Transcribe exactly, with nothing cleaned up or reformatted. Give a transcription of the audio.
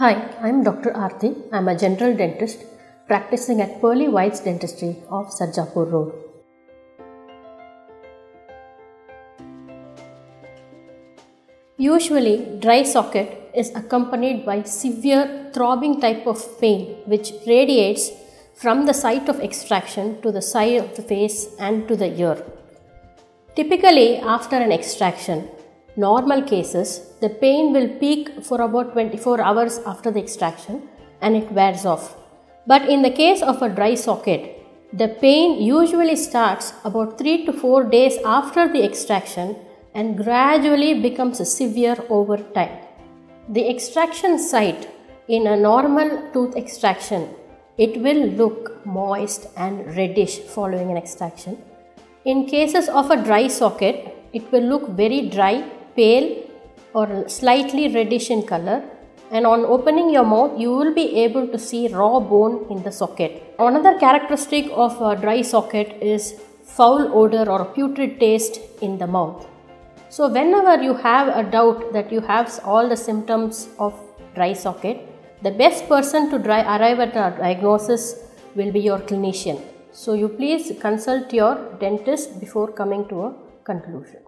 Hi, I'm Doctor Aarthi. I'm a general dentist practicing at Pearly White's Dentistry of Sarjapur Road. Usually, dry socket is accompanied by severe throbbing type of pain which radiates from the site of extraction to the side of the face and to the ear. Typically, after an extraction, normal cases, the pain will peak for about twenty-four hours after the extraction and it wears off. But in the case of a dry socket, the pain usually starts about three to four days after the extraction and gradually becomes severe over time. The extraction site in a normal tooth extraction, it will look moist and reddish following an extraction. In cases of a dry socket, it will look very dry, pale or slightly reddish in color, and on opening your mouth you will be able to see raw bone in the socket. Another characteristic of a dry socket is foul odor or putrid taste in the mouth. So whenever you have a doubt that you have all the symptoms of dry socket, the best person to dry, arrive at a diagnosis will be your clinician. So you please consult your dentist before coming to a conclusion.